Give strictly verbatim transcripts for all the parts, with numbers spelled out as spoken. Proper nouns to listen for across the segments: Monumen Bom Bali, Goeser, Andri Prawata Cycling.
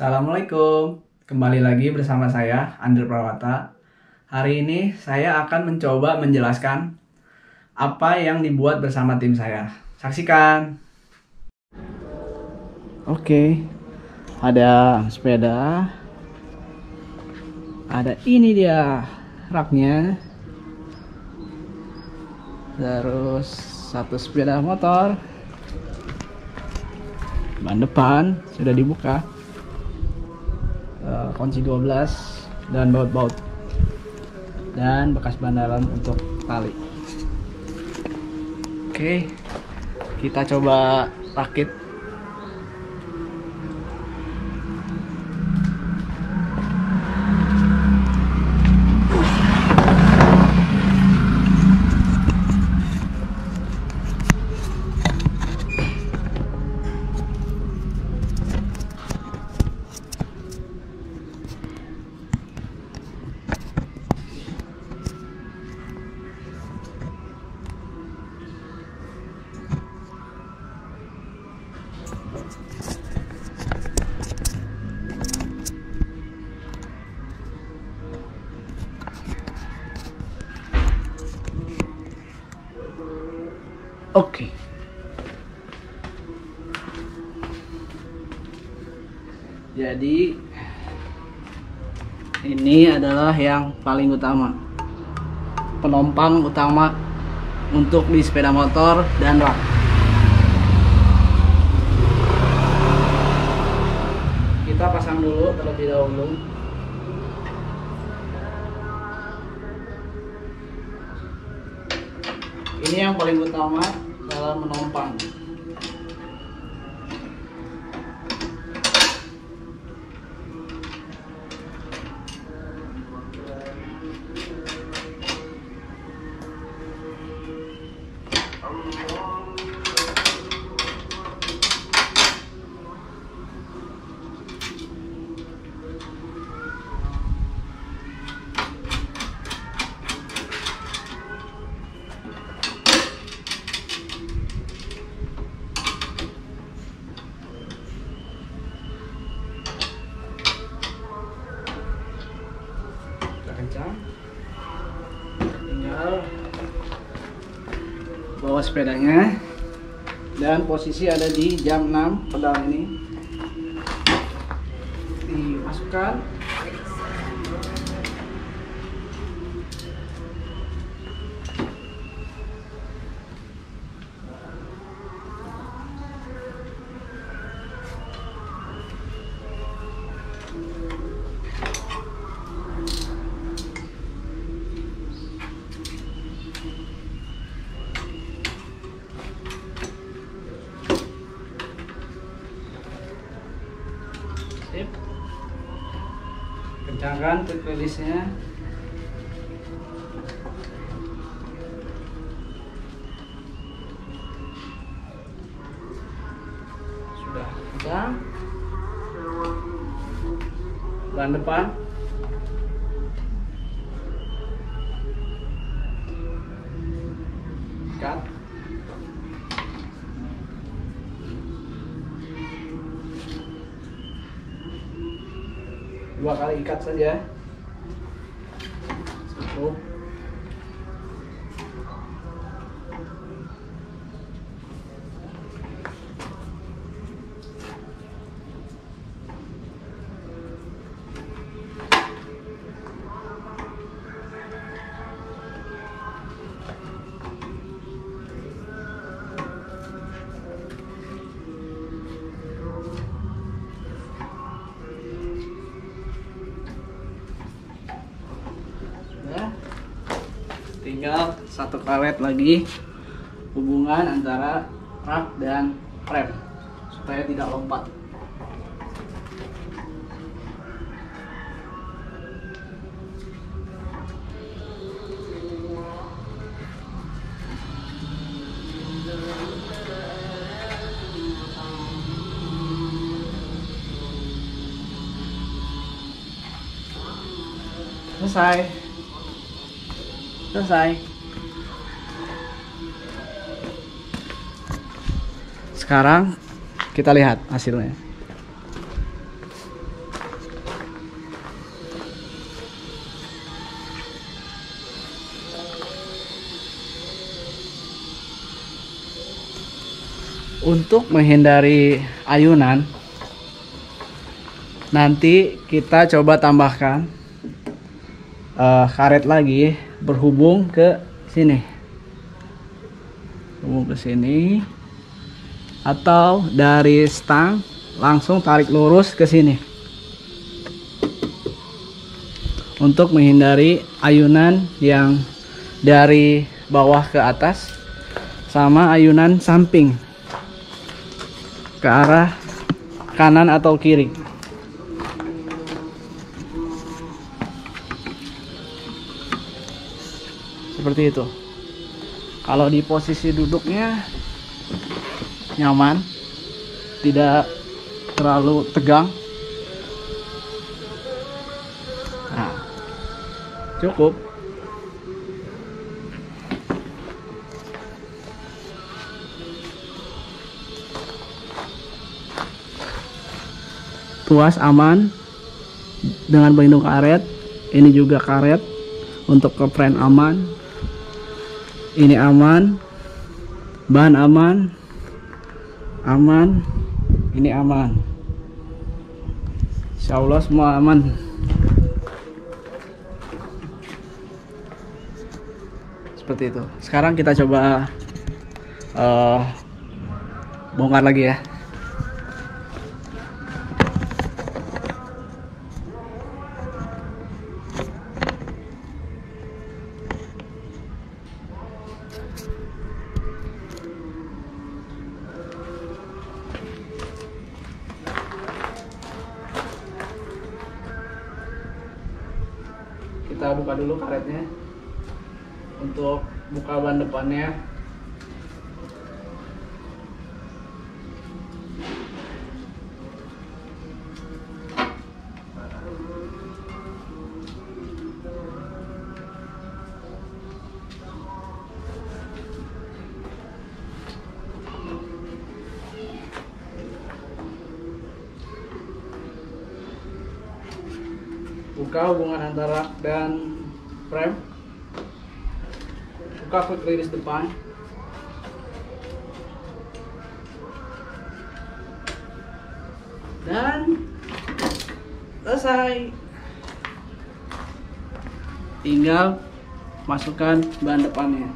Assalamualaikum, kembali lagi bersama saya Andri Prawata. Hari ini saya akan mencoba menjelaskan apa yang dibuat bersama tim saya. Saksikan. Oke, ada sepeda, ada ini dia raknya, terus satu sepeda motor, ban depan sudah dibuka, kunci dua belas dan baut-baut dan bekas ban dalam untuk tali. Oke, kita coba rakit. Oke. Okay. Jadi ini adalah yang paling utama, penumpang utama untuk di sepeda motor dan rak. Kita pasang dulu terlebih dahulu. Ini yang paling utama dalam menumpang. Tinggal bawa sepedanya dan posisi ada di jam enam pedal ini, dimasukkan kencangkan ke pedalisnya. Sudah kencang. Ban depan cut. Dua kali ikat saja, cukup. Tinggal satu karet lagi hubungan antara rak dan rem supaya tidak lompat. Selesai. Selesai. Sekarang kita lihat hasilnya. Untuk menghindari ayunan, nanti kita coba tambahkan uh, karet lagi berhubung ke sini, berhubung ke sini, atau dari stang langsung tarik lurus ke sini untuk menghindari ayunan yang dari bawah ke atas sama ayunan samping ke arah kanan atau kiri. Seperti itu. Kalau di posisi duduknya nyaman, tidak terlalu tegang. Nah, cukup. Tuas aman dengan pelindung karet. Ini juga karet untuk kepren aman. Ini aman, bahan aman, aman, ini aman. Insya Allah semua aman. Seperti itu. Sekarang kita coba uh, bongkar lagi ya. Kita buka dulu karetnya untuk buka ban depannya. Buka hubungan antara rak dan frame. Buka foot release depan. Dan selesai. Tinggal masukkan ban depannya.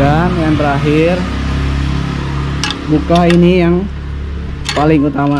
Dan yang terakhir, buka ini yang paling utama.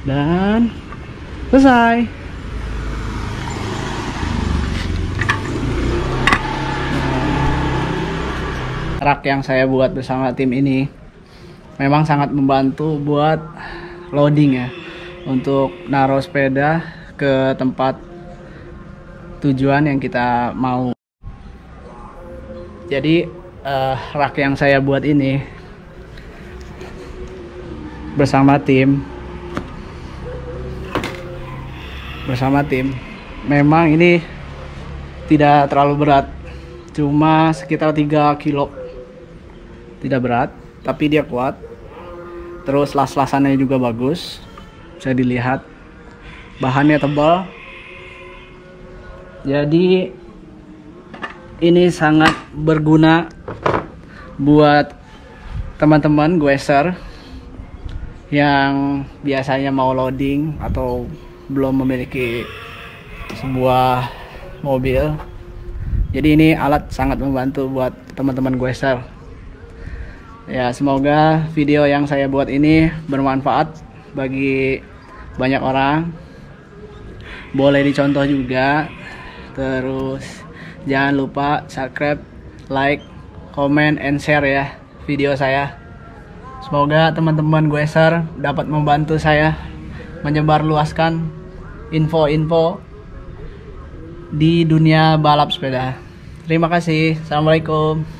Dan selesai. Rak yang saya buat bersama tim ini memang sangat membantu buat loading ya, untuk naruh sepeda ke tempat tujuan yang kita mau. Jadi eh, rak yang saya buat ini bersama tim bersama tim memang ini tidak terlalu berat, cuma sekitar tiga kilo, tidak berat tapi dia kuat. Terus las-lasannya juga bagus, bisa dilihat bahannya tebal. Jadi ini sangat berguna buat teman-teman goeser yang biasanya mau loading atau belum memiliki sebuah mobil. Jadi ini alat sangat membantu buat teman-teman goeser. Ya, semoga video yang saya buat ini bermanfaat bagi banyak orang. Boleh dicontoh juga. Terus Jangan lupa subscribe, like, comment, and share ya video saya. Semoga teman-teman Goeser dapat membantu saya menyebarluaskan info-info di dunia balap sepeda. Terima kasih. Assalamualaikum.